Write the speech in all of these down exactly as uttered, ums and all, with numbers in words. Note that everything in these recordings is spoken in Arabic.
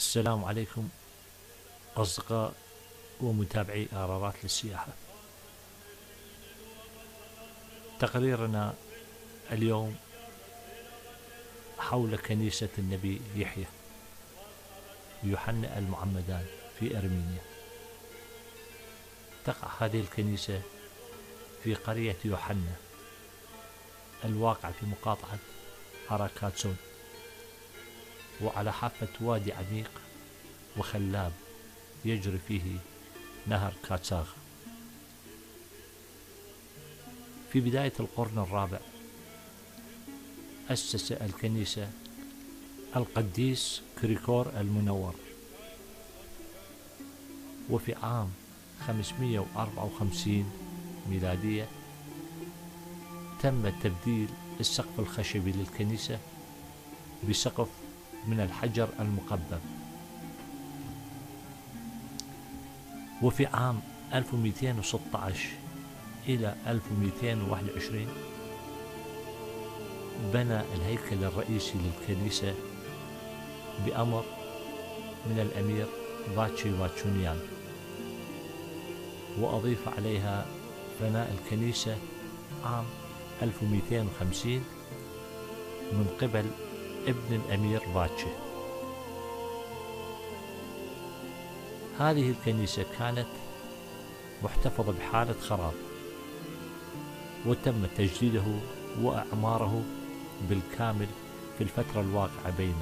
السلام عليكم أصدقاء ومتابعي آرارات للسياحة. تقريرنا اليوم حول كنيسة النبي يحيى يوحنا المعمدان في أرمينيا. تقع هذه الكنيسة في قرية يوحنا الواقع في مقاطعة آركاتسون، وعلى حافة وادي عميق وخلاب يجري فيه نهر كاتساغ. في بداية القرن الرابع أسس الكنيسة القديس كريكور المنور، وفي عام خمسمئة وأربعة وخمسين ميلادية تم تبديل السقف الخشبي للكنيسة بسقف من الحجر المقبب. وفي عام ألف ومئتين وستة عشر إلى ألف ومئتين وواحد وعشرين بنى الهيكل الرئيسي للكنيسة بأمر من الأمير باتشي، وأضيف عليها بناء الكنيسة عام ألف ومئتين وخمسين من قبل ابن الأمير باتشي. هذه الكنيسة كانت محتفظة بحالة خراب، وتم تجديده وإعماره بالكامل في الفترة الواقعة بين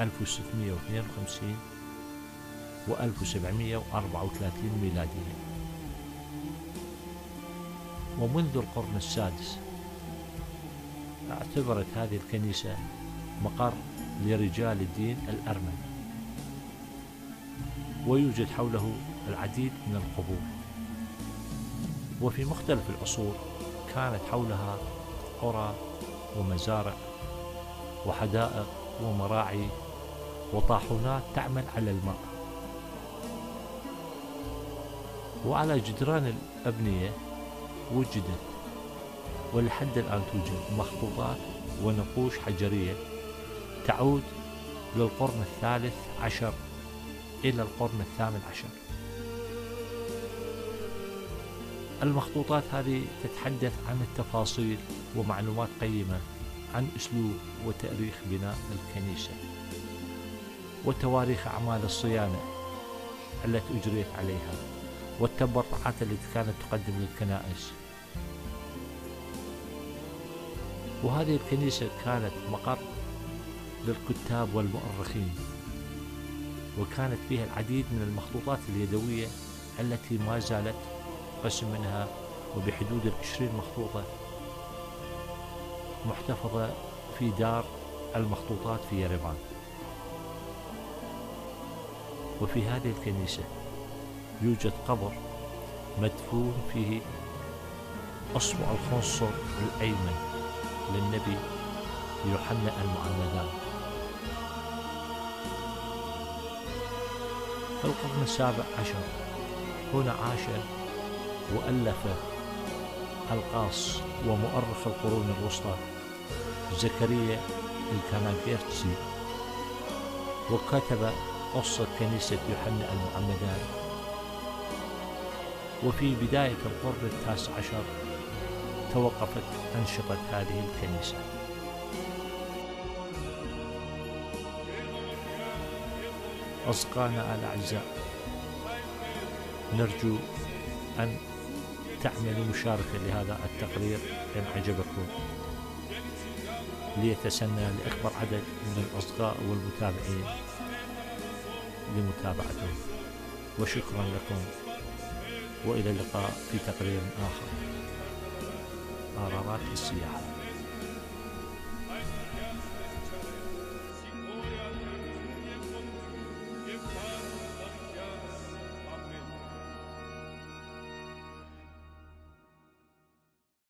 ألف وستمئة واثنين وخمسين و ألف وسبعمئة وأربعة وثلاثين ميلادية. ومنذ القرن السادس اعتبرت هذه الكنيسة مقر لرجال الدين الأرمن، ويوجد حوله العديد من القبور. وفي مختلف العصور كانت حولها قرى ومزارع وحدائق ومراعي وطاحونات تعمل على الماء. وعلى جدران الأبنية وجدت ولحد الآن توجد مخطوطات ونقوش حجرية تعود للقرن الثالث عشر إلى القرن الثامن عشر. المخطوطات هذه تتحدث عن التفاصيل ومعلومات قيمة عن أسلوب وتاريخ بناء الكنيسة وتواريخ أعمال الصيانة التي أجريت عليها والتبرعات التي كانت تقدم للكنائس. وهذه الكنيسة كانت مقر للكتاب والمؤرخين، وكانت فيها العديد من المخطوطات اليدوية التي ما زالت قسم منها وبحدود العشرين مخطوطة محتفظة في دار المخطوطات في يريفان. وفي هذه الكنيسة يوجد قبر مدفون فيه أصبع الخنصر الأيمن للنبي يوحنا المعمدان. في القرن السابع عشر هنا عاش وألف القاص ومؤرخ القرون الوسطى زكريا الكاماكيرتزي، وكتب قصة كنيسة يوحنا المعمدان. وفي بداية القرن التاسع عشر توقفت أنشطة هذه الكنيسة. أصدقائنا الأعزاء، نرجو أن تعملوا مشاركة لهذا التقرير إن عجبكم، ليتسنى لأكبر عدد من الأصدقاء والمتابعين لمتابعتهم. وشكرا لكم، وإلى اللقاء في تقرير آخر. آرارات السياحة.